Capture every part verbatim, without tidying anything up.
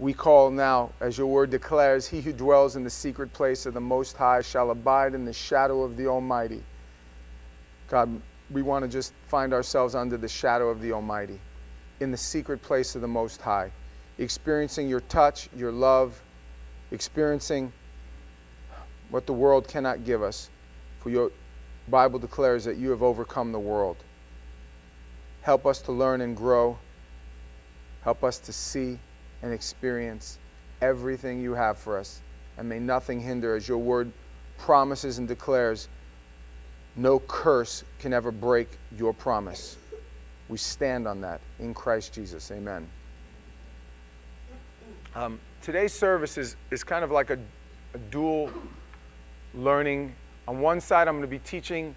we call now, as your word declares, he who dwells in the secret place of the Most High shall abide in the shadow of the Almighty. God, we want to just find ourselves under the shadow of the Almighty, in the secret place of the Most High, experiencing your touch, your love, experiencing what the world cannot give us. For your Bible declares that you have overcome the world. Help us to learn and grow. Help us to see and experience everything you have for us. And may nothing hinder, as your word promises and declares, no curse can ever break your promise. We stand on that in Christ Jesus. Amen. Um, today's service is, is kind of like a, a dual learning. On one side, I'm going to be teaching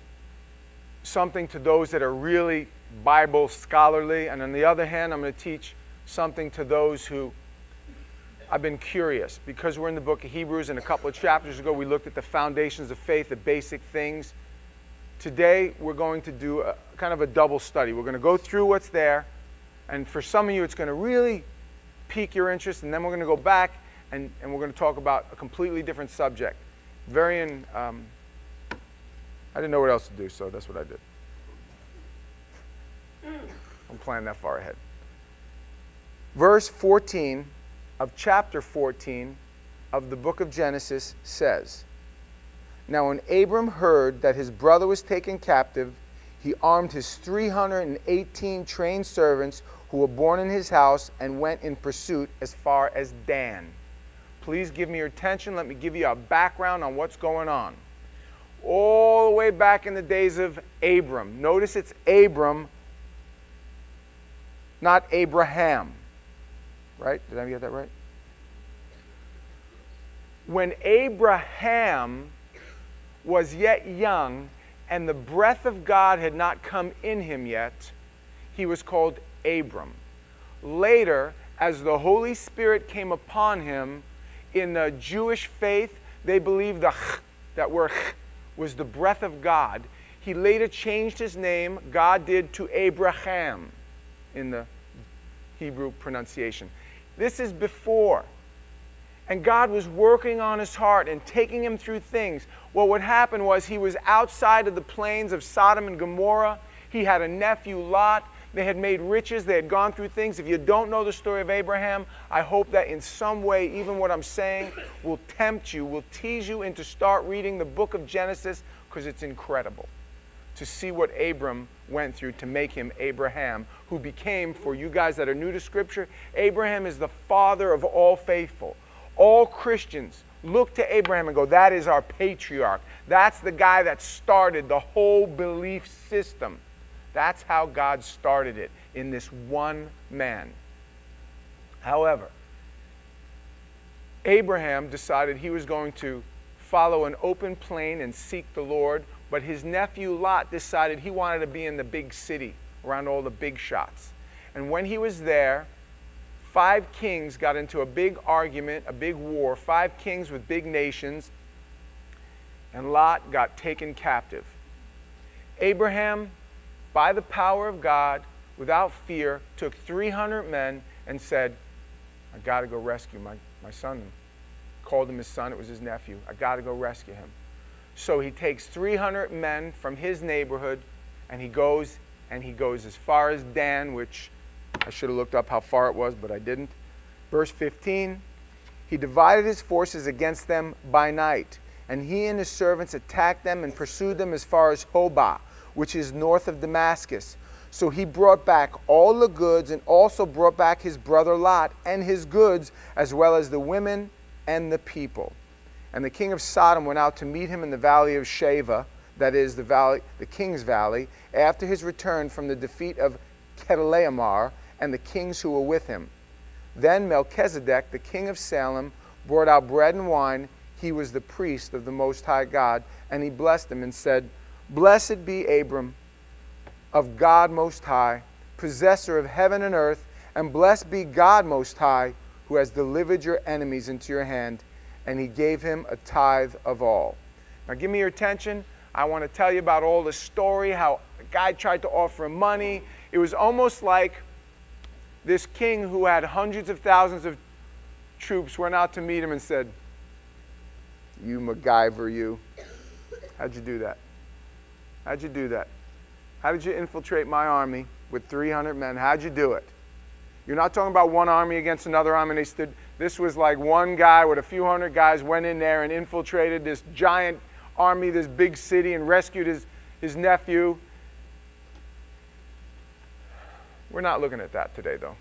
something to those that are really Bible scholarly, and on the other hand, I'm going to teach something to those who I've been curious, because we're in the book of Hebrews, and a couple of chapters ago we looked at the foundations of faith, the basic things. Today we're going to do a, kind of a double study. We're going to go through what's there, and for some of you it's going to really pique your interest, and then we're going to go back and, and we're going to talk about a completely different subject. Very in, um, I didn't know what else to do, so that's what I did. I'm planning that far ahead. Verse fourteen of chapter fourteen of the book of Genesis says, "Now when Abram heard that his brother was taken captive, he armed his three hundred eighteen trained servants who were born in his house and went in pursuit as far as Dan." Please give me your attention. Let me give you a background on what's going on. All the way back in the days of Abram. Notice it's Abram, not Abraham. Right? Did I get that right? When Abraham was yet young and the breath of God had not come in him yet, he was called Abram. Later, as the Holy Spirit came upon him, in the Jewish faith, they believed the ch, that word ch, was the breath of God. He later changed his name, God did, to Abraham in the Hebrew pronunciation. This is before. And God was working on his heart and taking him through things. Well, what happened was he was outside of the plains of Sodom and Gomorrah. He had a nephew, Lot. They had made riches. They had gone through things. If you don't know the story of Abraham, I hope that in some way, even what I'm saying, will tempt you, will tease you into start reading the book of Genesis, because it's incredible to see what Abram went through to make him Abraham, who became, for you guys that are new to Scripture, Abraham is the father of all faithful. All Christians look to Abraham and go, that is our patriarch. That's the guy that started the whole belief system. That's how God started it, in this one man. However, Abraham decided he was going to follow an open plain and seek the Lord, but his nephew Lot decided he wanted to be in the big city, around all the big shots. And when he was there, five kings got into a big argument, a big war, five kings with big nations, and Lot got taken captive. Abraham, by the power of God, without fear, took three hundred men and said, I got to go rescue my, my son. Called him his son, it was his nephew. I got to go rescue him. So he takes three hundred men from his neighborhood, and he goes, and he goes as far as Dan, which I should have looked up how far it was, but I didn't. Verse fifteen, he divided his forces against them by night, and he and his servants attacked them and pursued them as far as Hobah, which is north of Damascus. So he brought back all the goods, and also brought back his brother Lot and his goods, as well as the women and the people. And the king of Sodom went out to meet him in the valley of Shaveh, that is, the valley, the king's valley, after his return from the defeat of Chedorlaomer and the kings who were with him. Then Melchizedek, the king of Salem, brought out bread and wine. He was the priest of the Most High God, and he blessed him and said, Blessed be Abram, of God Most High, possessor of heaven and earth, and blessed be God Most High, who has delivered your enemies into your hand. And he gave him a tithe of all. Now give me your attention. I want to tell you about all the story, how a guy tried to offer him money. It was almost like this king who had hundreds of thousands of troops went out to meet him and said, "You MacGyver, you. How'd you do that? How'd you do that? How did you infiltrate my army with three hundred men? How'd you do it?" You're not talking about one army against another army. They stood. This was like one guy with a few hundred guys went in there and infiltrated this giant army, this big city, and rescued his, his nephew. We're not looking at that today, though.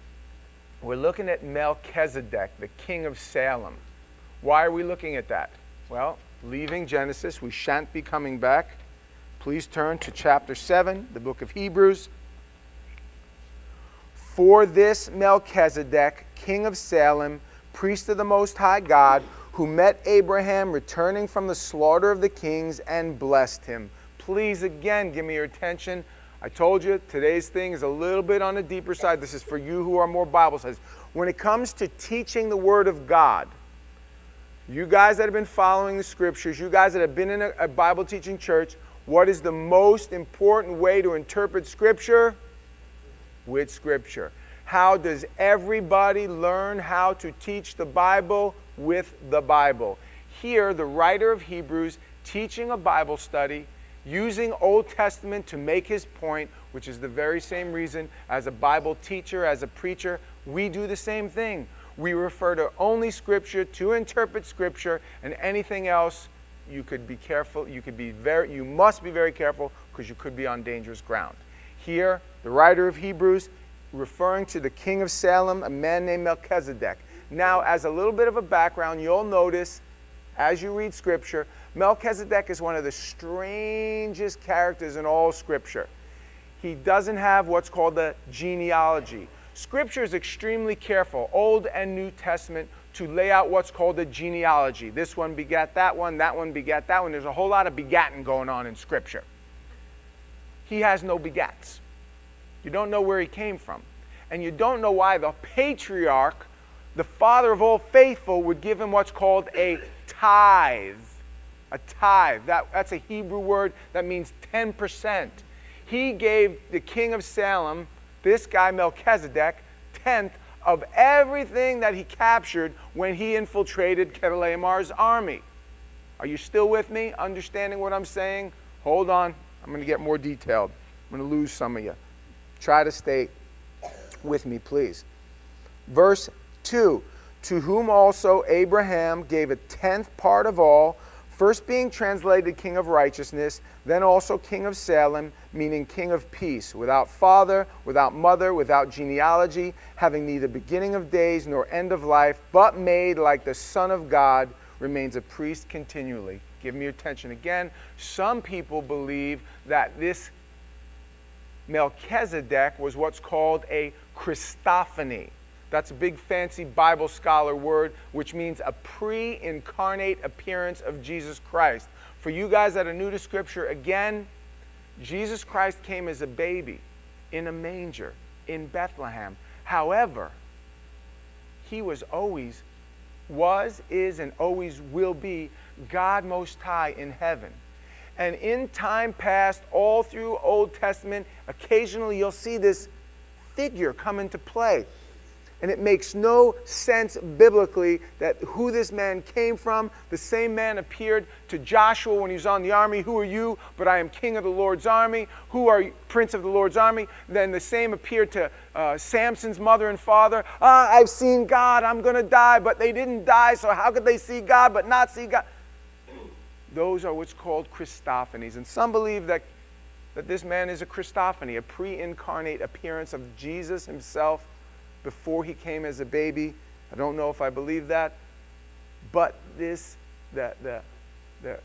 We're looking at Melchizedek, the king of Salem. Why are we looking at that? Well, leaving Genesis, we shan't be coming back. Please turn to chapter seven, the book of Hebrews. For this Melchizedek, king of Salem, priest of the Most High God, who met Abraham returning from the slaughter of the kings and blessed him. Please, again, give me your attention. I told you, today's thing is a little bit on the deeper side. This is for you who are more Bible studies. When it comes to teaching the Word of God, you guys that have been following the Scriptures, you guys that have been in a, a Bible teaching church, what is the most important way to interpret Scripture? With Scripture. How does everybody learn how to teach the Bible? With the Bible. Here, the writer of Hebrews teaching a Bible study, using Old Testament to make his point, which is the very same reason as a Bible teacher, as a preacher, we do the same thing. We refer to only Scripture to interpret Scripture, and anything else, you could be careful, you could be very, you must be very careful, because you could be on dangerous ground. Here, the writer of Hebrews referring to the king of Salem, a man named Melchizedek. Now, as a little bit of a background, you'll notice as you read Scripture, Melchizedek is one of the strangest characters in all Scripture. He doesn't have what's called the genealogy. Scripture is extremely careful, Old and New Testament, to lay out what's called the genealogy. This one begat that one, that one begat that one. There's a whole lot of begatting going on in Scripture. He has no begats. You don't know where he came from. And you don't know why the patriarch, the father of all faithful, would give him what's called a tithe. A tithe. That, that's a Hebrew word that means ten percent. He gave the king of Salem, this guy Melchizedek, tenth of everything that he captured when he infiltrated Chedorlaomer's army. Are you still with me? Understanding what I'm saying? Hold on. I'm going to get more detailed. I'm going to lose some of you. Try to stay with me, please. Verse two. To whom also Abraham gave a tenth part of all, first being translated king of righteousness, then also king of Salem, meaning king of peace, without father, without mother, without genealogy, having neither beginning of days nor end of life, but made like the Son of God, remains a priest continually. Give me your attention again. Some people believe that this Melchizedek was what's called a Christophany. That's a big fancy Bible scholar word, which means a pre-incarnate appearance of Jesus Christ. For you guys that are new to Scripture, again, Jesus Christ came as a baby in a manger in Bethlehem. However, he was always, was, is, and always will be God Most High in heaven. And in time past, all through Old Testament, occasionally you'll see this figure come into play. And it makes no sense biblically that who this man came from. The same man appeared to Joshua when he was on the army. Who are you? But I am king of the Lord's army. Who are you? Prince of the Lord's army. Then the same appeared to uh, Samson's mother and father. Ah, I've seen God. I'm going to die. But they didn't die, so how could they see God but not see God? Those are what's called Christophanies. And some believe that, that this man is a Christophany, a pre-incarnate appearance of Jesus himself before he came as a baby. I don't know if I believe that, but this, the, the, the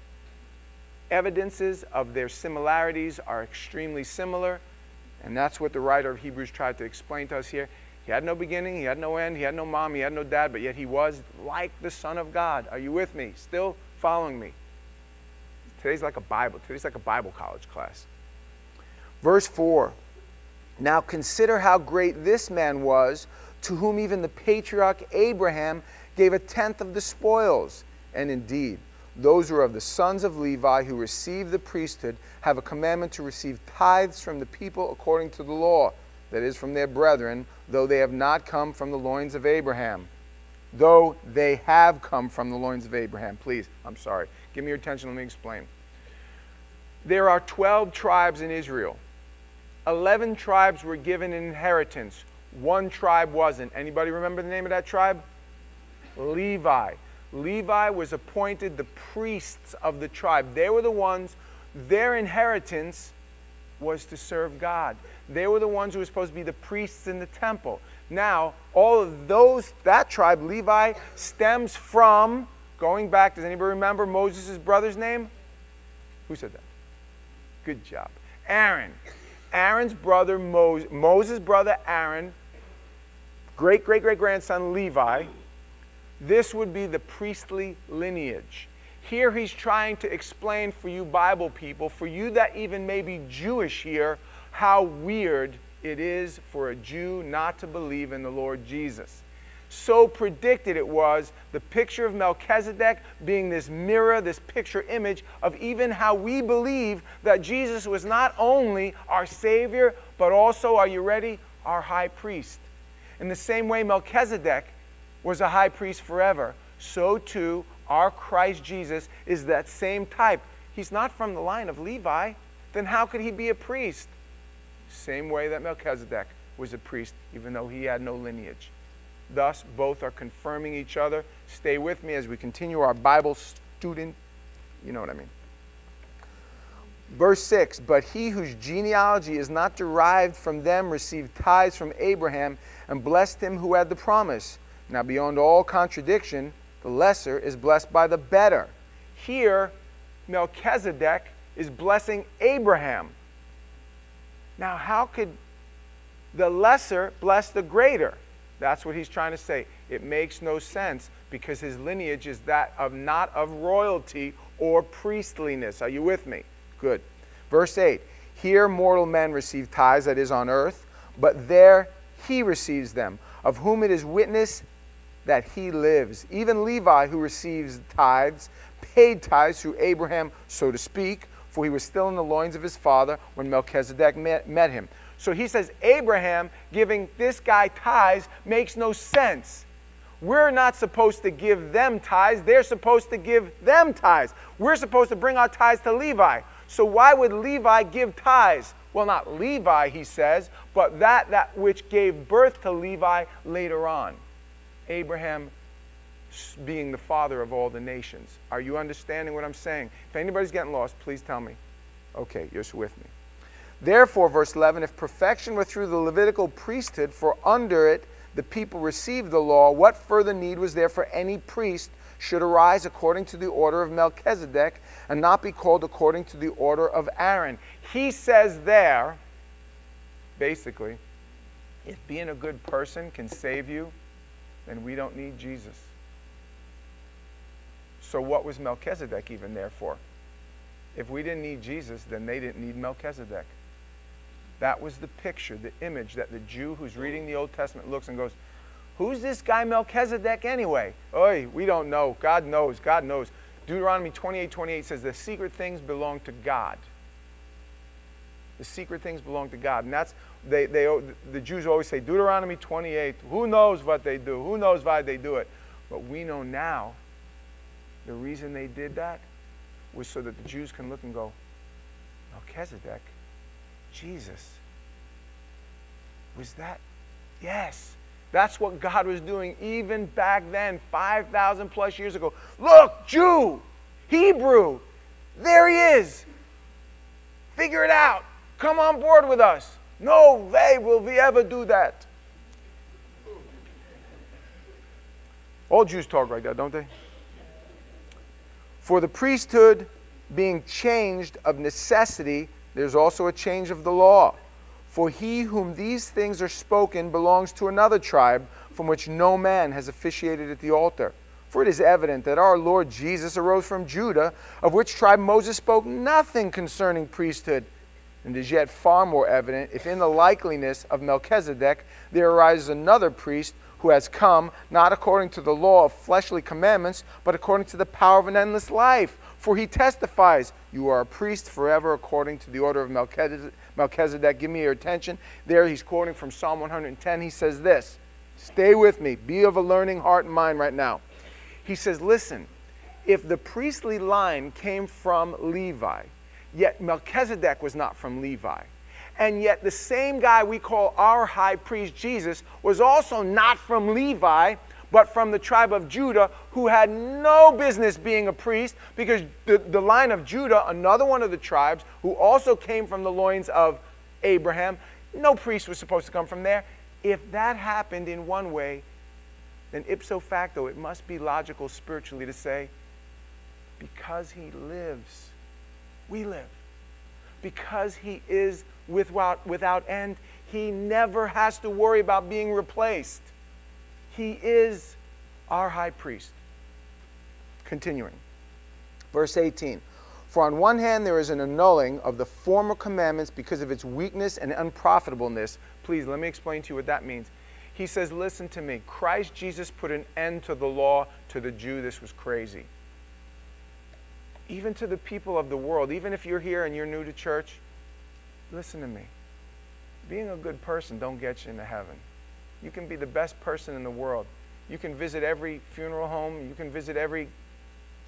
evidences of their similarities are extremely similar, and that's what the writer of Hebrews tried to explain to us here. He had no beginning, he had no end, he had no mom, he had no dad, but yet he was like the Son of God. Are you with me? Still following me? Today's like a Bible. Today's like a Bible college class. Verse four. Now consider how great this man was, to whom even the patriarch Abraham gave a tenth of the spoils. And indeed, those who are of the sons of Levi who receive the priesthood have a commandment to receive tithes from the people according to the law, that is, from their brethren, though they have not come from the loins of Abraham. though they have come from the loins of Abraham. Please, I'm sorry. Give me your attention. Let me explain. There are twelve tribes in Israel. eleven tribes were given an inheritance. One tribe wasn't. Anybody remember the name of that tribe? Levi. Levi was appointed the priests of the tribe. They were the ones, their inheritance was to serve God. They were the ones who were supposed to be the priests in the temple. Now, all of those, that tribe, Levi, stems from, going back, does anybody remember Moses' brother's name? Who said that? Good job. Aaron. Aaron's brother, Moses, Moses' brother Aaron, great-great-great-grandson Levi. This would be the priestly lineage. Here he's trying to explain for you Bible people, for you that even may be Jewish here, how weird it is for a Jew not to believe in the Lord Jesus. So predicted it was, the picture of Melchizedek being this mirror, this picture image of even how we believe that Jesus was not only our Savior, but also, are you ready, our high priest. In the same way Melchizedek was a high priest forever, so too our Christ Jesus is that same type. He's not from the line of Levi, then how could he be a priest? Same way that Melchizedek was a priest, even though he had no lineage. Thus, both are confirming each other. Stay with me as we continue our Bible student. You know what I mean. Verse six, but he whose genealogy is not derived from them received tithes from Abraham and blessed him who had the promise. Now, beyond all contradiction, the lesser is blessed by the better. Here, Melchizedek is blessing Abraham. Now, how could the lesser bless the greater? That's what he's trying to say. It makes no sense because his lineage is that of not of royalty or priestliness. Are you with me? Good. Verse eight. Here mortal men receive tithes, that is on earth, but there he receives them, of whom it is witness that he lives. Even Levi, who receives tithes, paid tithes through Abraham, so to speak, for he was still in the loins of his father when Melchizedek met, met him. So he says, Abraham giving this guy tithes makes no sense. We're not supposed to give them tithes. They're supposed to give them tithes. We're supposed to bring our tithes to Levi. So why would Levi give tithes? Well, not Levi, he says, but that, that which gave birth to Levi later on. Abraham being the father of all the nations. Are you understanding what I'm saying? If anybody's getting lost, please tell me. Okay, you're with me. Therefore, verse eleven, if perfection were through the Levitical priesthood, for under it the people received the law, what further need was there for any priest should arise according to the order of Melchizedek and not be called according to the order of Aaron? He says there, basically, if being a good person can save you, then we don't need Jesus. So what was Melchizedek even there for? If we didn't need Jesus, then they didn't need Melchizedek. That was the picture, the image that the Jew who's reading the Old Testament looks and goes, who's this guy Melchizedek anyway? Oy, we don't know. God knows. God knows. Deuteronomy twenty-eight twenty-eight says the secret things belong to God. The secret things belong to God. And that's, they, they, the Jews always say, Deuteronomy twenty-eight, who knows what they do? Who knows why they do it? But we know now the reason they did that was so that the Jews can look and go, Melchizedek, Jesus, was that? Yes. That's what God was doing even back then, five thousand plus years ago. Look, Jew, Hebrew, there he is. Figure it out. Come on board with us. No way will we ever do that. All Jews talk like that, don't they? For the priesthood being changed of necessity, there's also a change of the law. For he whom these things are spoken belongs to another tribe from which no man has officiated at the altar. For it is evident that our Lord Jesus arose from Judah, of which tribe Moses spoke nothing concerning priesthood. And it is yet far more evident if in the likeness of Melchizedek there arises another priest who has come, not according to the law of fleshly commandments, but according to the power of an endless life. For he testifies, you are a priest forever according to the order of Melchizedek. Melchizedek. Give me your attention. There he's quoting from Psalm one hundred ten. He says this, Stay with me. Be of a learning heart and mind right now. He says, listen, if the priestly line came from Levi, yet Melchizedek was not from Levi, and yet the same guy we call our high priest, Jesus, was also not from Levi, but from the tribe of Judah, who had no business being a priest, because the, the line of Judah, another one of the tribes, who also came from the loins of Abraham, no priest was supposed to come from there. If that happened in one way, then ipso facto, it must be logical spiritually to say, because he lives, we live. Because he is without, without end, he never has to worry about being replaced. He is our high priest. Continuing, verse eighteen. For on one hand there is an annulling of the former commandments because of its weakness and unprofitableness. Please, let me explain to you what that means. He says, listen to me. Christ Jesus put an end to the law. To the Jew, this was crazy. Even to the people of the world, even if you're here and you're new to church, listen to me. Being a good person don't get you into heaven. You can be the best person in the world. You can visit every funeral home. You can visit every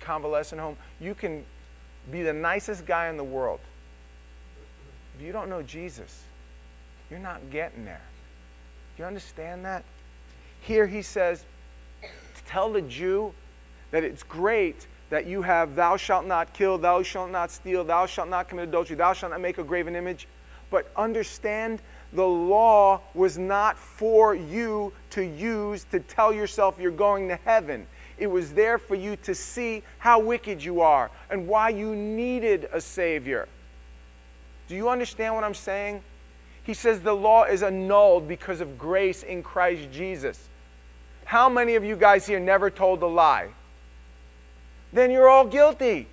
convalescent home. You can be the nicest guy in the world. If you don't know Jesus, you're not getting there. Do you understand that? Here he says, tell the Jew that it's great that you have thou shalt not kill, thou shalt not steal, thou shalt not commit adultery, thou shalt not make a graven image. But understand, the law was not for you to use to tell yourself you're going to heaven. It was there for you to see how wicked you are and why you needed a Savior. Do you understand what I'm saying? He says the law is annulled because of grace in Christ Jesus. How many of you guys here never told a lie? Then you're all guilty.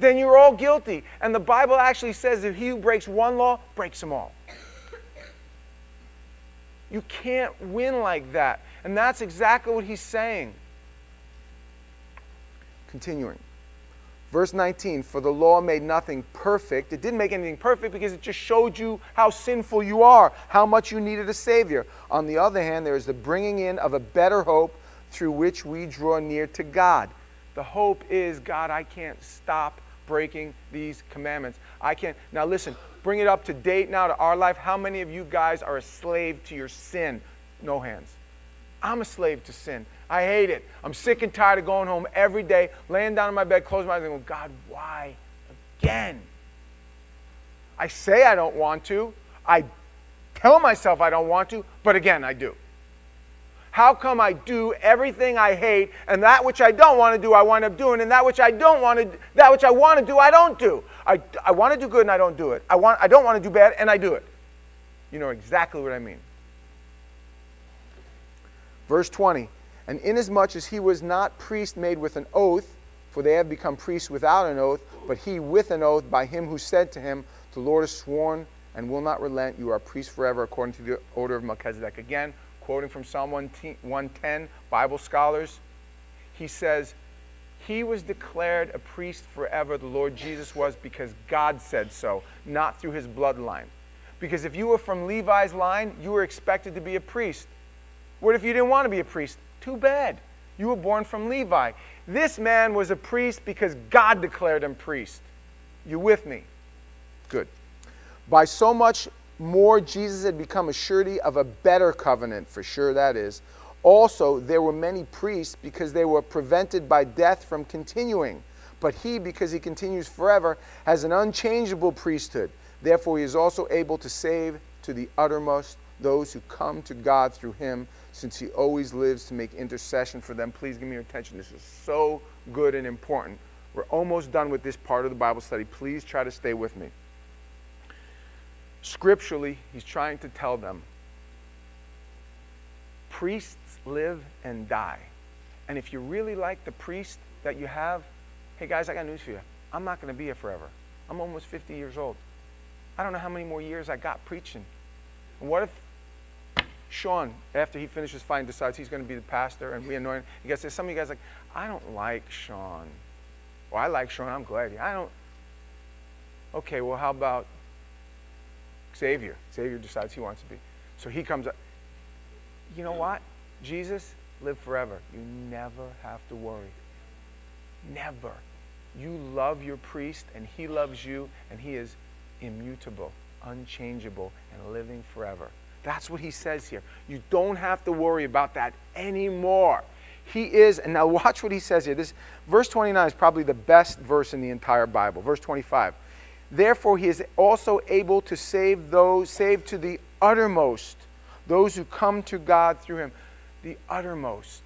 Then you're all guilty. And the Bible actually says that he who breaks one law breaks them all. You can't win like that. And that's exactly what he's saying. Continuing. Verse nineteen, for the law made nothing perfect. It didn't make anything perfect because it just showed you how sinful you are, how much you needed a Savior. On the other hand, there is the bringing in of a better hope through which we draw near to God. The hope is, God, I can't stop breaking these commandments. I can't. Now listen, bring it up to date now to our life. How many of you guys are a slave to your sin? No hands. I'm a slave to sin. I hate it. I'm sick and tired of going home every day, laying down in my bed, closing my eyes, and going, God, why again? I say I don't want to. I tell myself I don't want to, but again, I do. How come I do everything I hate, and that which I don't want to do, I wind up doing, and that which I don't want to, that which I want to do, I don't do. I, I want to do good, and I don't do it. I want, I don't want to do bad, and I do it. You know exactly what I mean. Verse twenty, and inasmuch as he was not priest made with an oath, for they have become priests without an oath, but he with an oath by him who said to him, the Lord has sworn and will not relent, you are a priest forever according to the order of Melchizedek. Again, quoting from Psalm one ten, Bible scholars, he says, he was declared a priest forever, the Lord Jesus was, because God said so, not through his bloodline. Because if you were from Levi's line, you were expected to be a priest. What if you didn't want to be a priest? Too bad. You were born from Levi. This man was a priest because God declared him priest. You with me? Good. By so much more, Jesus had become a surety of a better covenant, for sure that is. Also, there were many priests because they were prevented by death from continuing. But he, because he continues forever, has an unchangeable priesthood. Therefore, he is also able to save to the uttermost those who come to God through him, since he always lives to make intercession for them. Please give me your attention. This is so good and important. We're almost done with this part of the Bible study. Please try to stay with me. Scripturally, he's trying to tell them, priests live and die. And if you really like the priest that you have, hey guys, I got news for you. I'm not going to be here forever. I'm almost fifty years old. I don't know how many more years I got preaching. And what if Sean, after he finishes fighting, decides he's going to be the pastor and we anoint him? You guys say, some of you guys are like, I don't like Sean. Well, I like Sean. I'm glad he. I don't. Okay, well, how about Xavier? Xavier decides he wants to be. So he comes up. you know what? Jesus lived forever. You never have to worry. Never. You love your priest, and he loves you, and he is immutable, unchangeable, and living forever. That's what he says here. You don't have to worry about that anymore. He is, and now watch what he says here. This verse twenty-nine is probably the best verse in the entire Bible. Verse twenty-five. Therefore he is also able to save those, save to the uttermost, those who come to God through him. The uttermost.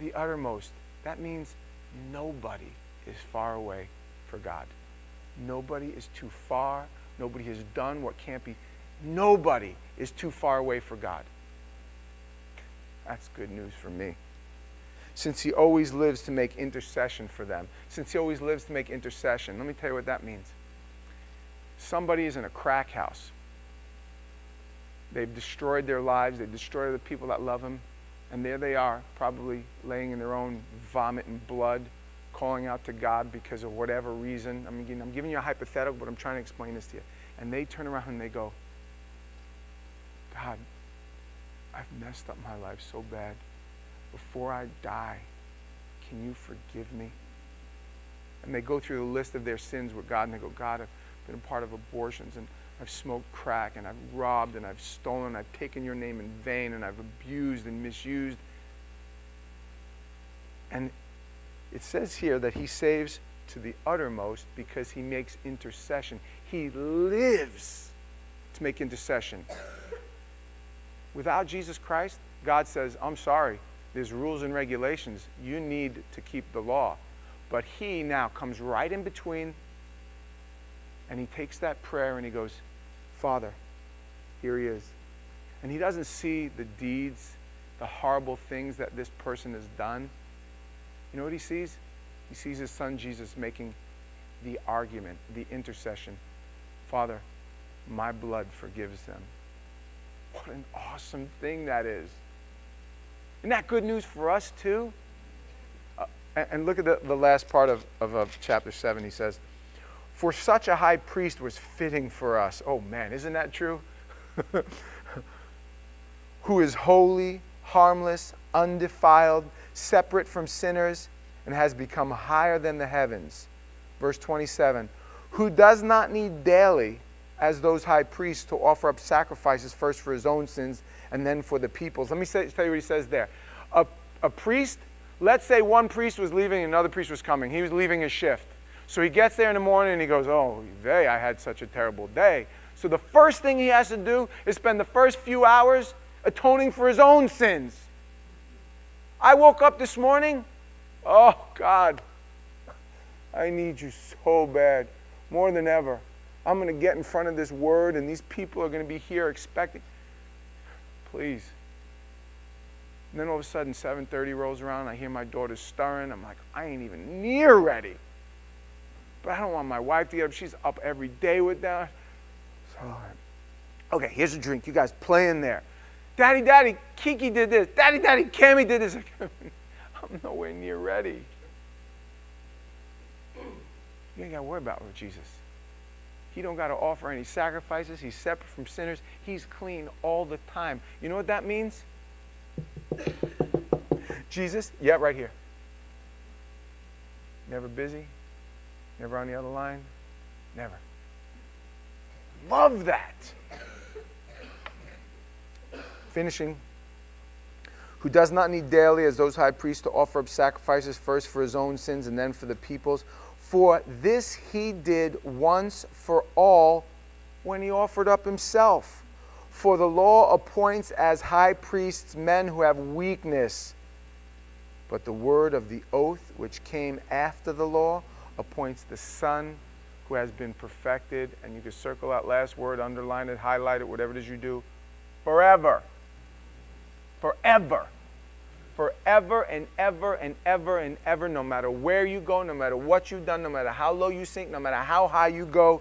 The uttermost. That means nobody is far away for God. Nobody is too far. Nobody has done what can't be. Nobody is too far away for God. That's good news for me. Since he always lives to make intercession for them. Since he always lives to make intercession. Let me tell you what that means. Somebody is in a crack house. They've destroyed their lives. They've destroyed the people that love him. And there they are, probably laying in their own vomit and blood, calling out to God because of whatever reason. I mean, I'm giving you a hypothetical, but I'm trying to explain this to you. And they turn around and they go, God, I've messed up my life so bad. Before I die, can you forgive me? And they go through the list of their sins with God, and they go, God, I've been a part of abortions, and I've smoked crack, and I've robbed, and I've stolen, and I've taken your name in vain, and I've abused and misused. And it says here that he saves to the uttermost because he makes intercession. He lives to make intercession. Without Jesus Christ, God says, I'm sorry. There's rules and regulations. You need to keep the law. But he now comes right in between, and he takes that prayer and he goes, Father, here he is. And he doesn't see the deeds, the horrible things that this person has done. You know what he sees? He sees his son Jesus making the argument, the intercession. Father, my blood forgives them. What an awesome thing that is. Isn't that good news for us too? Uh, and, and look at the, the last part of, of, of chapter seven. He says, for such a high priest was fitting for us. Oh man, isn't that true? Who is holy, harmless, undefiled, separate from sinners, and has become higher than the heavens. Verse twenty-seven, who does not need daily, as those high priests, to offer up sacrifices first for his own sins and then for the people's. Let me say, tell you what he says there. A, a priest, let's say one priest was leaving and another priest was coming. He was leaving his shift. So he gets there in the morning and he goes, oh, they, I had such a terrible day. So the first thing he has to do is spend the first few hours atoning for his own sins. I woke up this morning, oh, God, I need you so bad, more than ever. I'm going to get in front of this word, and these people are going to be here expecting. Please. And then all of a sudden, seven thirty rolls around. I hear my daughter stirring. I'm like, I ain't even near ready. But I don't want my wife to get up. She's up every day with that. So, okay, here's a drink. You guys play in there. Daddy, Daddy, Kiki did this. Daddy, Daddy, Cammy did this. I'm nowhere near ready. You ain't got to worry about it with Jesus. He don't got to offer any sacrifices. He's separate from sinners. He's clean all the time. You know what that means? Jesus, yeah, right here. Never busy. Never on the other line. Never. Love that. Finishing. Who does not need daily, as those high priests, to offer up sacrifices first for his own sins and then for the people's. For this he did once for all when he offered up himself. For the law appoints as high priests men who have weakness. But the word of the oath which came after the law appoints the Son who has been perfected. And you can circle that last word, underline it, highlight it, whatever it is you do. Forever. Forever. Forever and ever and ever and ever, no matter where you go, no matter what you've done, no matter how low you sink, no matter how high you go,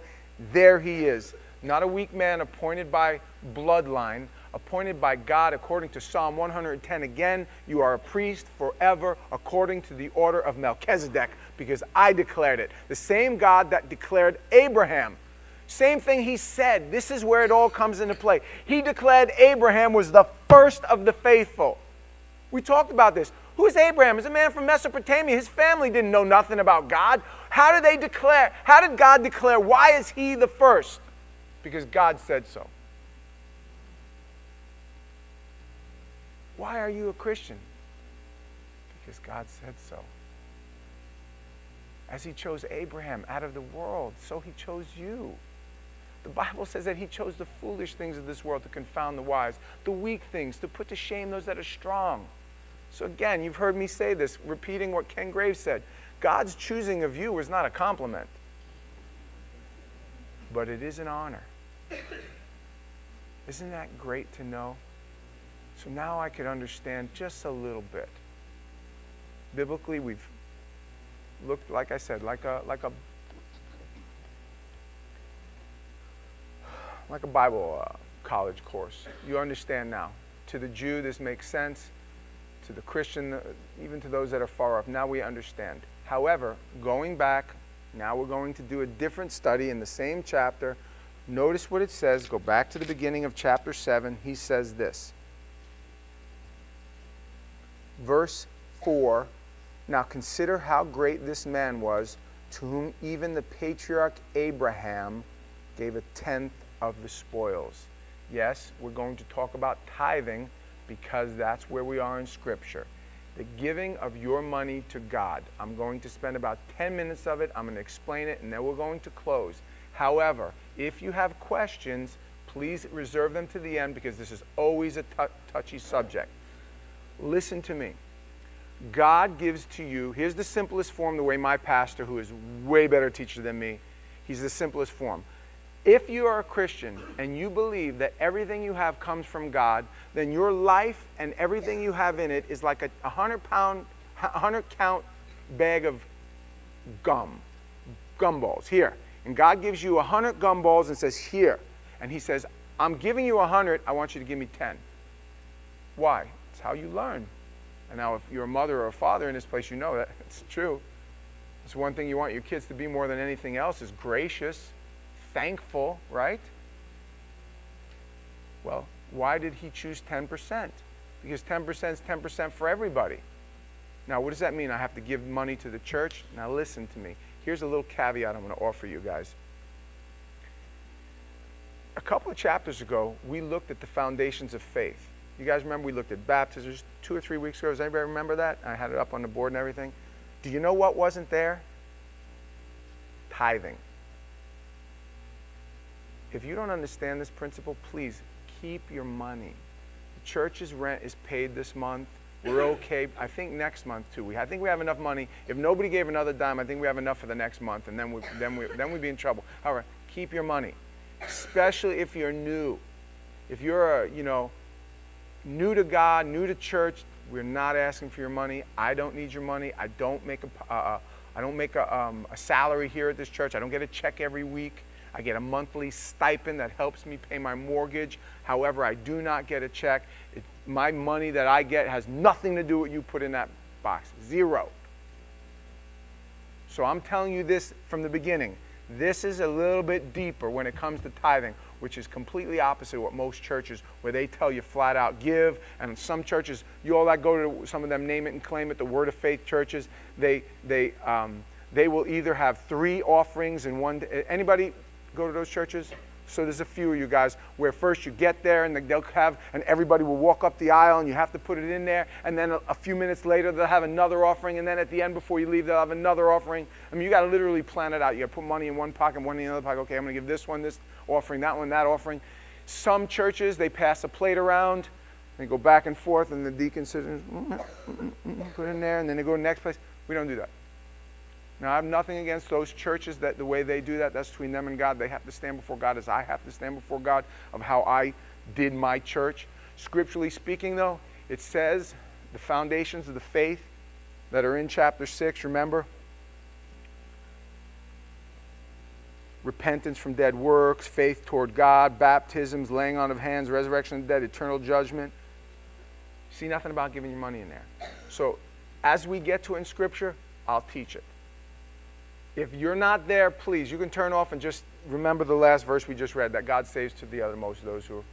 there he is. Not a weak man appointed by bloodline, appointed by God according to Psalm one hundred ten. Again, you are a priest forever according to the order of Melchizedek, because I declared it. The same God that declared Abraham Same thing he said. This is where it all comes into play. He declared Abraham was the first of the faithful. We talked about this. Who is Abraham? He's a man from Mesopotamia. His family didn't know nothing about God. How did they declare? How did God declare? Why is he the first? Because God said so. Why are you a Christian? Because God said so. As he chose Abraham out of the world, so he chose you. The Bible says that he chose the foolish things of this world to confound the wise, the weak things, to put to shame those that are strong. So again, you've heard me say this, repeating what Ken Graves said. God's choosing of you is not a compliment, but it is an honor. Isn't that great to know? So now I could understand just a little bit. Biblically, we've looked, like I said, like a, like a, like a Bible uh, college course. You understand now. To the Jew, this makes sense. To the Christian, even to those that are far off, now we understand. However, going back, now we're going to do a different study in the same chapter. Notice what it says. Go back to the beginning of chapter seven. He says this. Verse four, now consider how great this man was, to whom even the patriarch Abraham gave a tenth of the spoils. Yes, we're going to talk about tithing, because that's where we are in Scripture. The giving of your money to God. I'm going to spend about ten minutes of it. I'm going to explain it, and then we're going to close. However, if you have questions, please reserve them to the end, because this is always a touchy subject. Listen to me. God gives to you, here's the simplest form, the way my pastor, who is way better teacher than me, he's the simplest form. If you are a Christian and you believe that everything you have comes from God, then your life and everything you have in it is like a hundred-pound, hundred-count bag of gum, gumballs, here. And God gives you a hundred gumballs and says, here. And he says, I'm giving you a hundred, I want you to give me ten. Why? It's how you learn. And now if you're a mother or a father in this place, you know that it's true. It's one thing you want your kids to be more than anything else is gracious. Thankful, right? Well, why did he choose ten percent? Because ten percent is ten percent for everybody. Now, what does that mean? I have to give money to the church? Now, listen to me. Here's a little caveat I'm going to offer you guys. A couple of chapters ago, we looked at the foundations of faith. You guys remember we looked at baptism two or three weeks ago. Does anybody remember that? I had it up on the board and everything. Do you know what wasn't there? Tithing. If you don't understand this principle, please keep your money. The church's rent is paid this month. We're okay. I think next month too. We I think we have enough money. If nobody gave another dime, I think we have enough for the next month, and then we then we then we'd be in trouble. All right, keep your money, especially if you're new. If you're a, you know, new to God, new to church, we're not asking for your money. I don't need your money. I don't make a uh, I don't make a um, a salary here at this church. I don't get a check every week. I get a monthly stipend that helps me pay my mortgage. However, I do not get a check. It, my money that I get has nothing to do with what you put in that box. Zero. So I'm telling you this from the beginning. This is a little bit deeper when it comes to tithing, which is completely opposite of what most churches, where they tell you flat out give. And some churches, you all that go to some of them name it and claim it, the Word of Faith churches, they, they, um, they will either have three offerings in one day. Anybody go to those churches? So there's a few of you guys where first you get there and they'll have, and everybody will walk up the aisle and you have to put it in there, and then a, a few minutes later they'll have another offering, and then at the end before you leave they'll have another offering. I mean, you got to literally plan it out. You got to put money in one pocket, one in the other pocket. Okay, I'm going to give this one, this offering, that one, that offering. Some churches, they pass a plate around, they go back and forth, and the deacon says, mm-hmm, mm-hmm, put it in there, and then they go to the next place. We don't do that. Now, I have nothing against those churches that the way they do that, that's between them and God. They have to stand before God as I have to stand before God of how I did my church. Scripturally speaking, though, it says the foundations of the faith that are in chapter six, remember? Repentance from dead works, faith toward God, baptisms, laying on of hands, resurrection of the dead, eternal judgment. See nothing about giving your money in there. So as we get to it in Scripture, I'll teach it. If you're not there, please, you can turn off and just remember the last verse we just read, that God saves to the uttermost those who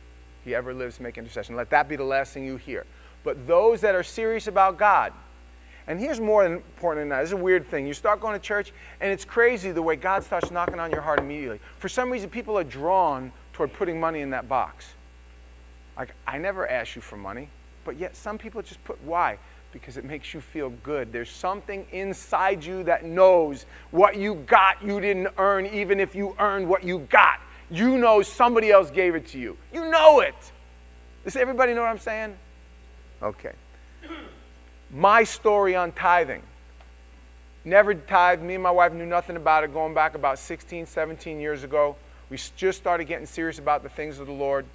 he ever lives to make intercession. Let that be the last thing you hear. But those that are serious about God, and here's more important than that. This is a weird thing. You start going to church, and it's crazy the way God starts knocking on your heart immediately. For some reason, people are drawn toward putting money in that box. Like, I never asked you for money, but yet some people just put, why? Because it makes you feel good. There's something inside you that knows what you got you didn't earn, even if you earned what you got. You know somebody else gave it to you. You know it. Does everybody know what I'm saying? Okay. My story on tithing. Never tithed. Me and my wife knew nothing about it going back about sixteen, seventeen years ago. We just started getting serious about the things of the Lord.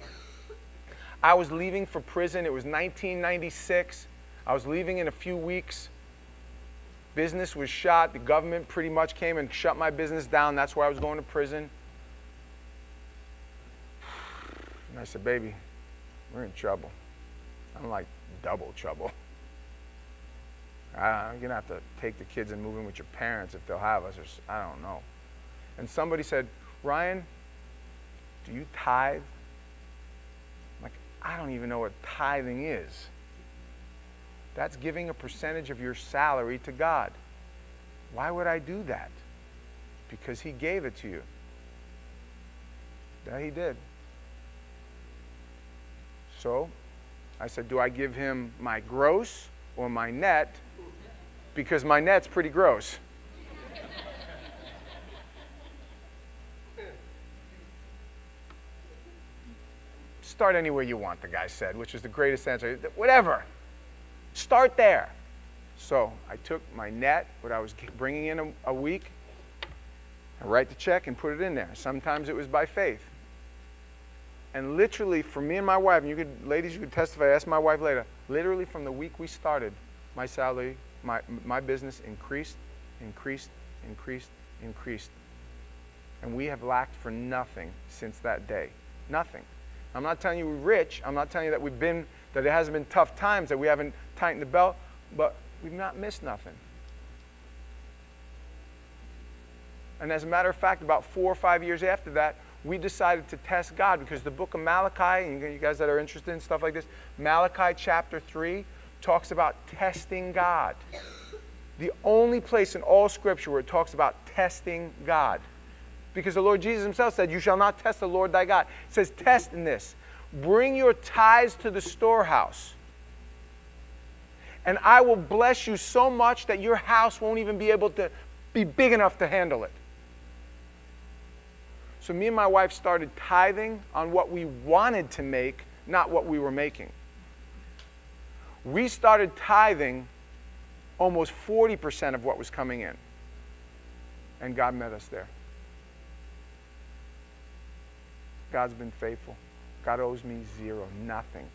I was leaving for prison. It was nineteen ninety-six. I was leaving in a few weeks. Business was shot. The government pretty much came and shut my business down. That's where I was going to prison. And I said, baby, we're in trouble. I'm like, double trouble. I, I'm going to have to take the kids and move in with your parents if they'll have us. Or, I don't know. And somebody said, Ryan, do you tithe? I'm like, I don't even know what tithing is. That's giving a percentage of your salary to God. Why would I do that? Because he gave it to you. That he did. So I said, do I give him my gross or my net? Because my net's pretty gross. Start anywhere you want, the guy said, which is the greatest answer. Whatever. Start there. So I took my net, what I was bringing in a, a week, I write the check and put it in there. Sometimes it was by faith. And literally, for me and my wife, and you could, ladies, you could testify, ask my wife later, literally from the week we started, my salary, my, my business increased, increased, increased, increased. And we have lacked for nothing since that day. Nothing. I'm not telling you we're rich. I'm not telling you that we've been, that it hasn't been tough times, that we haven't tightened the belt, but we've not missed nothing. And as a matter of fact, about four or five years after that, we decided to test God, because the book of Malachi, and you guys that are interested in stuff like this, Malachi chapter three talks about testing God. The only place in all Scripture where it talks about testing God. Because the Lord Jesus himself said, you shall not test the Lord thy God. It says, test in this. Bring your tithes to the storehouse, and I will bless you so much that your house won't even be able to be big enough to handle it. So me and my wife started tithing on what we wanted to make, not what we were making. We started tithing almost forty percent of what was coming in, and God met us there. God's been faithful. God owes me zero, nothing.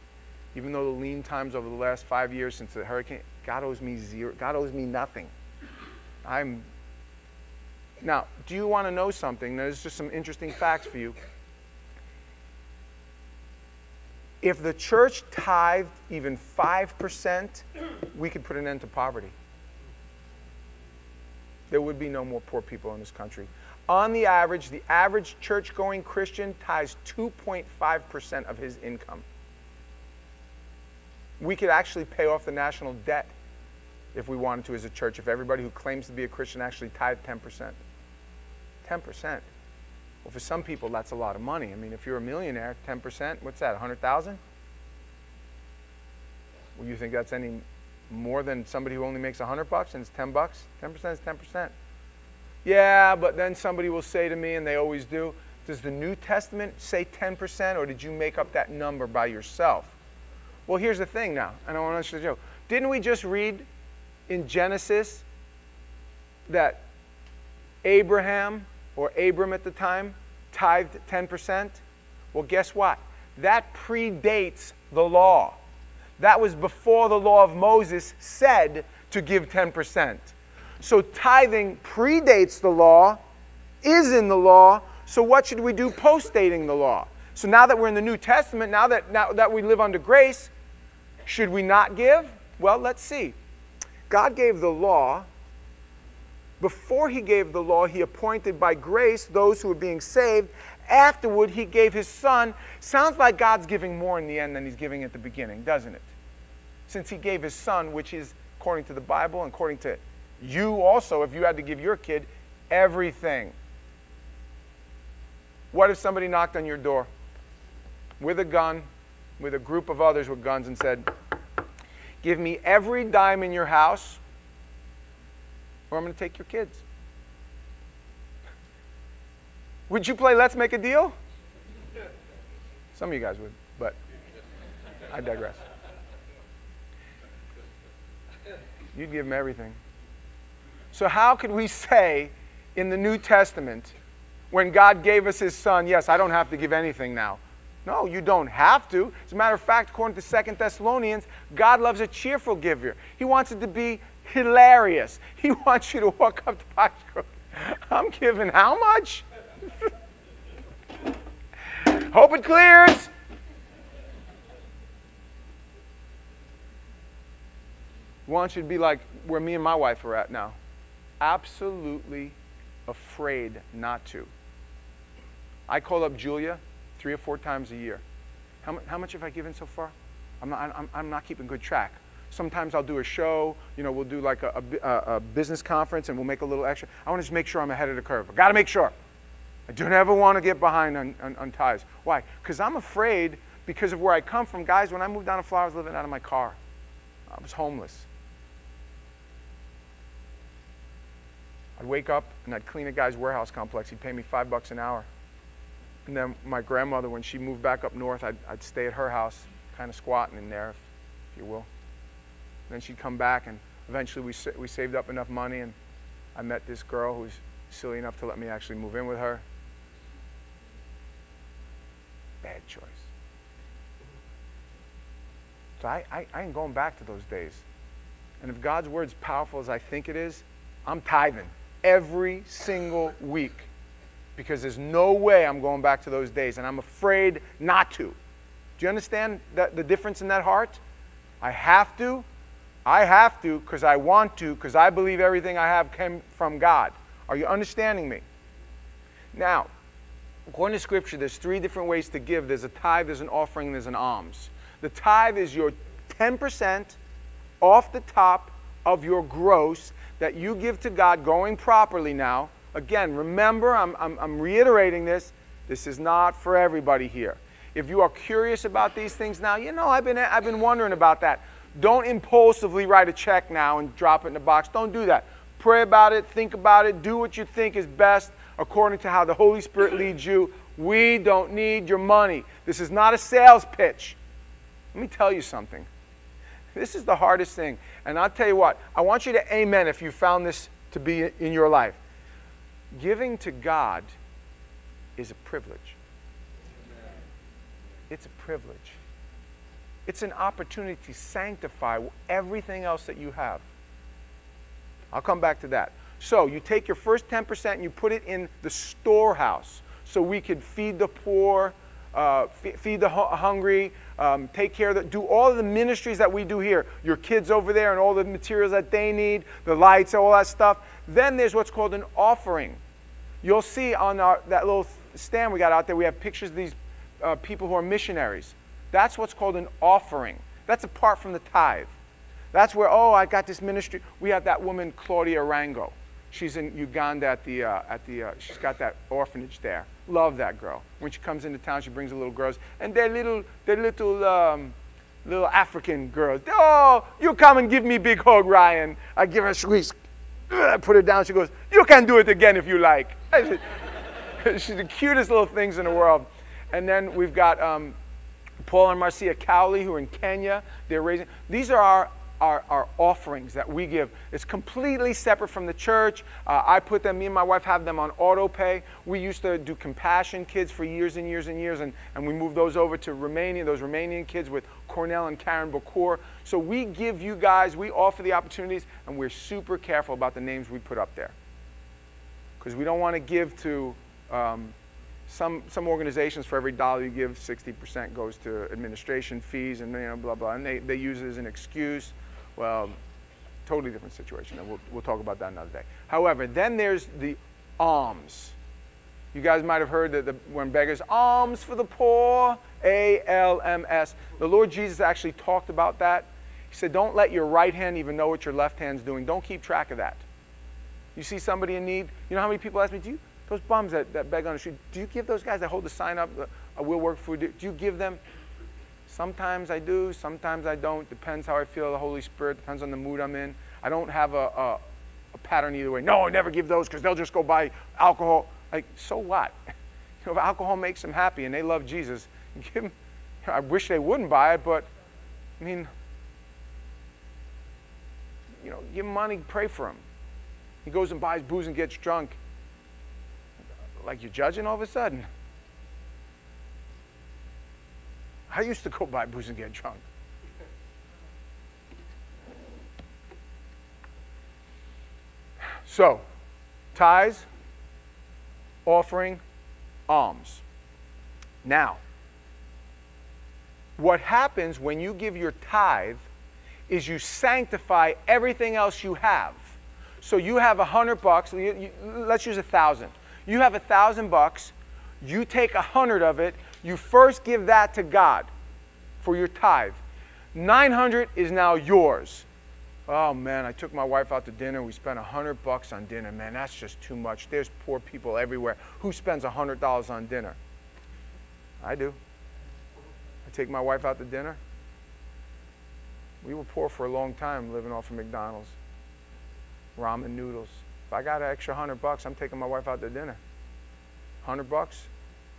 Even though the lean times over the last five years since the hurricane, God owes me zero. God owes me nothing. I'm. Now, do you want to know something? There's just some interesting facts for you. If the church tithed even five percent, we could put an end to poverty. There would be no more poor people in this country. On the average, the average church-going Christian tithes two point five percent of his income. We could actually pay off the national debt if we wanted to as a church, if everybody who claims to be a Christian actually tithed ten percent. ten percent. Well, for some people, that's a lot of money. I mean, if you're a millionaire, ten percent, what's that, one hundred thousand dollars? Well, you think that's any more than somebody who only makes one hundred bucks and it's ten bucks? ten percent is ten percent. Yeah, but then somebody will say to me, and they always do, does the New Testament say ten percent, or did you make up that number by yourself? Well, here's the thing now, and I want to show you. Didn't we just read in Genesis that Abraham, or Abram at the time, tithed ten percent? Well, guess what? That predates the law. That was before the law of Moses said to give ten percent. So tithing predates the law, is in the law, so what should we do post-dating the law? So now that we're in the New Testament, now that, now that we live under grace, should we not give? Well, let's see. God gave the law Before he gave the law, he appointed by grace those who were being saved. Afterward, he gave his son. Sounds like God's giving more in the end than he's giving at the beginning, doesn't it? Since he gave his son, which is according to the Bible and according to you also, if you had to give your kid everything. What if somebody knocked on your door with a gun, with a group of others with guns, and said, give me every dime in your house, or I'm going to take your kids? Would you play Let's Make a Deal? Some of you guys would, but I digress. You'd give them everything. So how could we say in the New Testament, when God gave us his son, yes, I don't have to give anything now? No, you don't have to. As a matter of fact, according to Second Thessalonians, God loves a cheerful giver. He wants it to be hilarious. He wants you to walk up to Pastor, I'm giving how much? Hope it clears. We want you to be like where me and my wife are at now. Absolutely afraid not to. I call up Julia three or four times a year. How, how much have I given so far? I'm not, I'm, I'm not keeping good track. Sometimes I'll do a show, you know, we'll do like a, a, a business conference and we'll make a little extra. I want to just make sure I'm ahead of the curve. I've got to make sure. I don't ever want to get behind on, on, on ties. Why? Because I'm afraid because of where I come from. Guys, when I moved down to Florida, I was living out of my car. I was homeless. I'd wake up and I'd clean a guy's warehouse complex. He'd pay me five bucks an hour. And then my grandmother, when she moved back up north, I'd, I'd stay at her house, kind of squatting in there, if, if you will. And then she'd come back, and eventually we, we saved up enough money, and I met this girl who was silly enough to let me actually move in with her. Bad choice. So I, I, I ain't going back to those days. And if God's word's powerful as I think it is, I'm tithing every single week, because there's no way I'm going back to those days, and I'm afraid not to. Do you understand that, the difference in that heart? I have to, I have to, because I want to, because I believe everything I have came from God. Are you understanding me? Now, according to Scripture, there's three different ways to give. There's a tithe, there's an offering, and there's an alms. The tithe is your ten percent off the top of your gross that you give to God, going properly now. Again, remember, I'm, I'm, I'm reiterating this. This is not for everybody here. If you are curious about these things now, you know, I've been, I've been wondering about that. Don't impulsively write a check now and drop it in the box. Don't do that. Pray about it. Think about it. Do what you think is best according to how the Holy Spirit leads you. We don't need your money. This is not a sales pitch. Let me tell you something. This is the hardest thing. And I'll tell you what. I want you to amen if you found this to be in your life. Giving to God is a privilege. It's a privilege. It's an opportunity to sanctify everything else that you have. I'll come back to that. So you take your first ten percent and you put it in the storehouse so we could feed the poor, uh, feed the hungry, um, take care of the, do all of the ministries that we do here. Your kids over there and all the materials that they need, the lights, all that stuff. Then there's what's called an offering. You'll see on our, that little stand we got out there, we have pictures of these uh, people who are missionaries. That's what's called an offering. That's apart from the tithe. That's where, oh, I got this ministry. We have that woman, Claudia Rango. She's in Uganda at the, uh, at the uh, she's got that orphanage there. Love that girl. When she comes into town, she brings the little girls. And they're little, they're little, um, little African girls. Oh, you come and give me a big hug, Ryan. I give her a squeeze. I put her down. She goes, you can do it again if you like. She's the cutest little things in the world. And then we've got um, Paul and Marcia Cowley, who are in Kenya. They're raising. These are our, our, our offerings that we give. It's completely separate from the church. Uh, I put them, me and my wife have them on auto pay. We used to do compassion kids for years and years and years. And, and we moved those over to Romania, those Romanian kids with Cornell and Karen Bacour. So we give you guys, we offer the opportunities, and we're super careful about the names we put up there. Because we don't want to give to um, some, some organizations. For every dollar you give, sixty percent goes to administration fees and you know, blah, blah. And they, they use it as an excuse. Well, totally different situation, and we'll, we'll talk about that another day. However, then there's the alms. You guys might have heard that the, when beggars, alms for the poor, A L M S. The Lord Jesus actually talked about that. He said, don't let your right hand even know what your left hand's doing. Don't keep track of that. You see somebody in need. You know how many people ask me, do you, those bums that, that beg on the street, do you give those guys that hold the sign up, uh, we'll work for you, do you give them? Sometimes I do, sometimes I don't. Depends how I feel, the Holy Spirit, depends on the mood I'm in. I don't have a, a, a pattern either way. No, I never give those because they'll just go buy alcohol. Like, so what? You know, if alcohol makes them happy and they love Jesus, give them, you know, I wish they wouldn't buy it, but I mean, you know, give them money, pray for them. He goes and buys booze and gets drunk. Like you're judging all of a sudden. I used to go buy booze and get drunk. So, tithes, offering, alms. Now, what happens when you give your tithe is you sanctify everything else you have. So you have a hundred bucks, you, you, let's use a thousand. You have a thousand bucks, you take a hundred of it, you first give that to God for your tithe. nine hundred is now yours. Oh man, I took my wife out to dinner, we spent a hundred bucks on dinner, man, that's just too much. There's poor people everywhere. Who spends a hundred dollars on dinner? I do. I take my wife out to dinner. We were poor for a long time living off of McDonald's, ramen noodles. If I got an extra hundred bucks, I'm taking my wife out to dinner. Hundred bucks?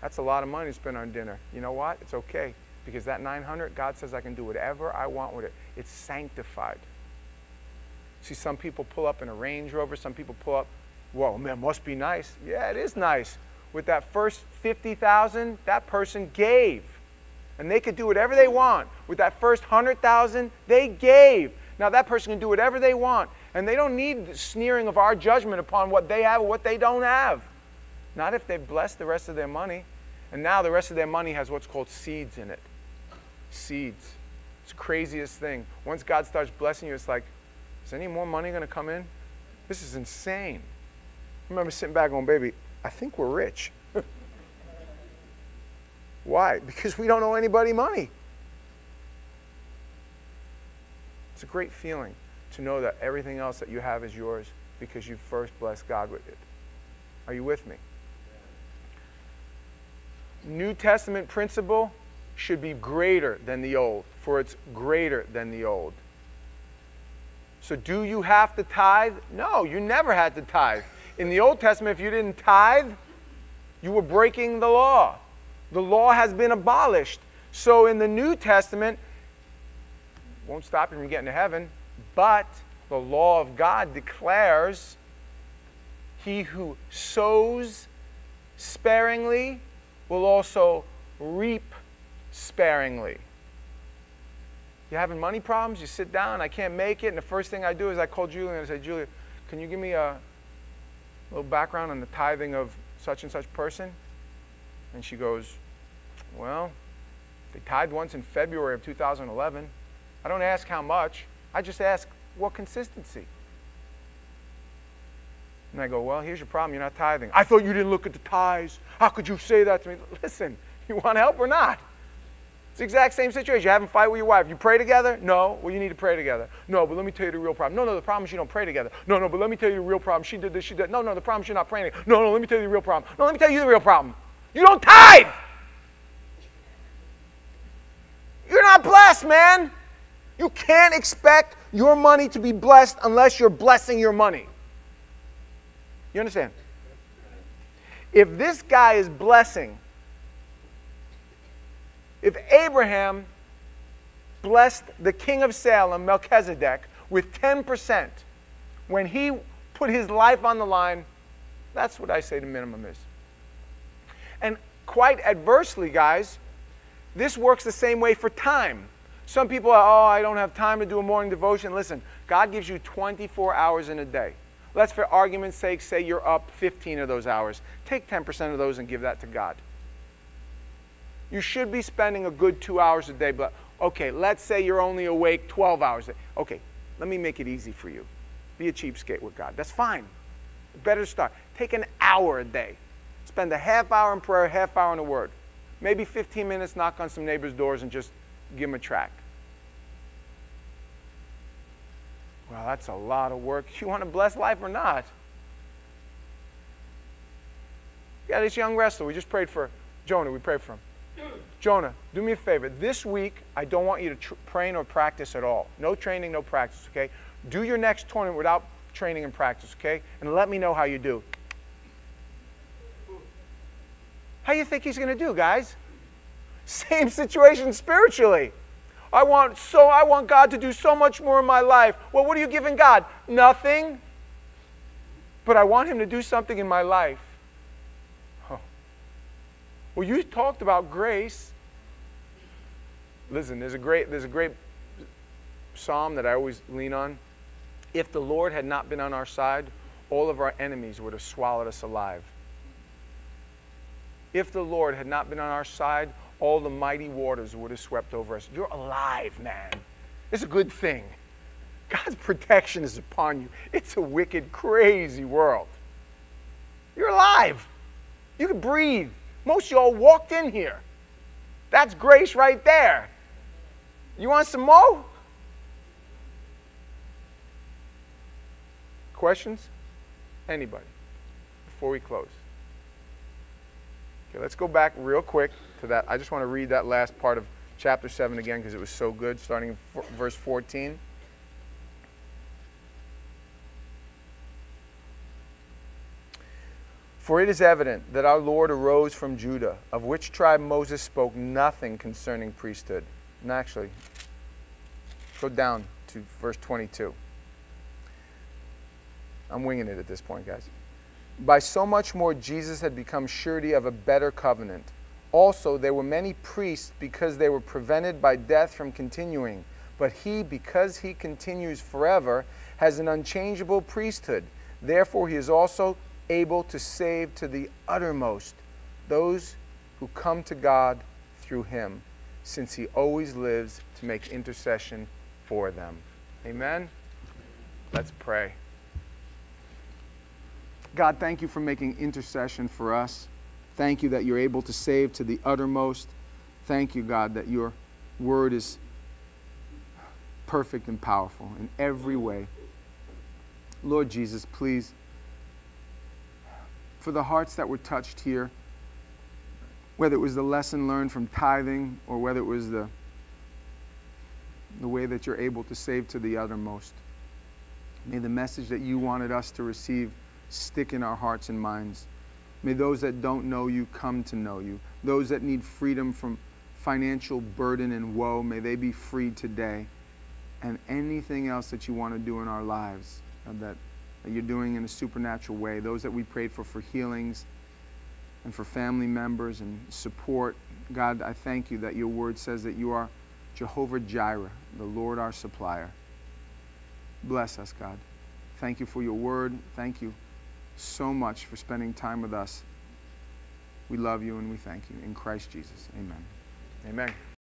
That's a lot of money to spend on dinner. You know what? It's okay. Because that nine hundred, God says I can do whatever I want with it. It's sanctified. See, some people pull up in a Range Rover. Some people pull up, whoa, man, must be nice. Yeah, it is nice. With that first fifty thousand, that person gave. And they could do whatever they want. With that first one hundred thousand, they gave. Now that person can do whatever they want. And they don't need the sneering of our judgment upon what they have or what they don't have. Not if they've blessed the rest of their money. And now the rest of their money has what's called seeds in it. Seeds. It's the craziest thing. Once God starts blessing you, it's like, is any more money going to come in? This is insane. I remember sitting back going, baby, I think we're rich. Why? Because we don't owe anybody money. It's a great feeling to know that everything else that you have is yours because you first blessed God with it. Are you with me? New Testament principle should be greater than the Old, for it's greater than the Old. So do you have to tithe? No, you never had to tithe. In the Old Testament, if you didn't tithe, you were breaking the law. The law has been abolished. So in the New Testament, it won't stop you from getting to heaven, but the law of God declares, he who sows sparingly will also reap sparingly. You're having money problems? You sit down, I can't make it, and the first thing I do is I call Julia and I say, Julia, can you give me a little background on the tithing of such and such person? And she goes, well, they tithed once in February of two thousand eleven. I don't ask how much. I just ask, what consistency? And I go, well, here's your problem. You're not tithing. I thought you didn't look at the tithes. How could you say that to me? Listen, you want help or not? It's the exact same situation. You're having a fight with your wife. You pray together? No. Well, you need to pray together. No, but let me tell you the real problem. No, no, the problem is you don't pray together. No, no, but let me tell you the real problem. She did this, she did that. No, no, the problem is you're not praying together. No, no, let me tell you the real problem. No, let me tell you the real problem. You don't tithe. You're not blessed, man. You can't expect your money to be blessed unless you're blessing your money. You understand? If this guy is blessing, if Abraham blessed the king of Salem, Melchizedek, with ten percent when he put his life on the line, that's what I say the minimum is. And quite adversely, guys, this works the same way for time. Some people are, oh, I don't have time to do a morning devotion. Listen, God gives you twenty-four hours in a day. Let's, for argument's sake, say you're up fifteen of those hours. Take ten percent of those and give that to God. You should be spending a good two hours a day. But okay, let's say you're only awake twelve hours a day. Okay, Let me make it easy for you. Be a cheapskate with God. That's fine. Better start. Take an hour a day. Spend a half hour in prayer, half hour in the Word. Maybe fifteen minutes, knock on some neighbors' doors and just give them a tract. Well, that's a lot of work. You want to bless life or not? Yeah, this young wrestler, we just prayed for Jonah. We prayed for him. Jonah, do me a favor. This week, I don't want you to tr train or practice at all. No training, no practice, okay? Do your next tournament without training and practice, okay? And let me know how you do. How do you think he's going to do, guys? Same situation spiritually. I want so I want God to do so much more in my life. Well, what are you giving God? Nothing. But I want him to do something in my life. Oh. Well, you talked about grace. Listen, there's a great there's a great psalm that I always lean on. If the Lord had not been on our side, all of our enemies would have swallowed us alive. If the Lord had not been on our side, all the mighty waters would have swept over us. You're alive, man. It's a good thing. God's protection is upon you. It's a wicked, crazy world. You're alive. You can breathe. Most of y'all walked in here. That's grace right there. You want some more? Questions? Anybody? Before we close. Okay, let's go back real quick to that. I just want to read that last part of chapter seven again because it was so good, starting in verse fourteen. For it is evident that our Lord arose from Judah, of which tribe Moses spoke nothing concerning priesthood. And actually, go down to verse twenty-two. I'm winging it at this point, guys. By so much more Jesus had become surety of a better covenant. Also, there were many priests because they were prevented by death from continuing. But he, because he continues forever, has an unchangeable priesthood. Therefore, he is also able to save to the uttermost those who come to God through him, since he always lives to make intercession for them. Amen? Let's pray. God, thank you for making intercession for us. Thank you that you're able to save to the uttermost. Thank you, God, that your word is perfect and powerful in every way. Lord Jesus, please, for the hearts that were touched here, whether it was the lesson learned from tithing or whether it was the, the way that you're able to save to the uttermost, may the message that you wanted us to receive stick in our hearts and minds. May those that don't know you come to know you. Those that need freedom from financial burden and woe, may they be freed today. And anything else that you want to do in our lives, that, that you're doing in a supernatural way, those that we prayed for for healings and for family members and support, God, I thank you that your word says that you are Jehovah Jireh, the Lord our supplier. Bless us, God. Thank you for your word. Thank you so much for spending time with us. We love you and we thank you. In Christ Jesus, amen. Amen.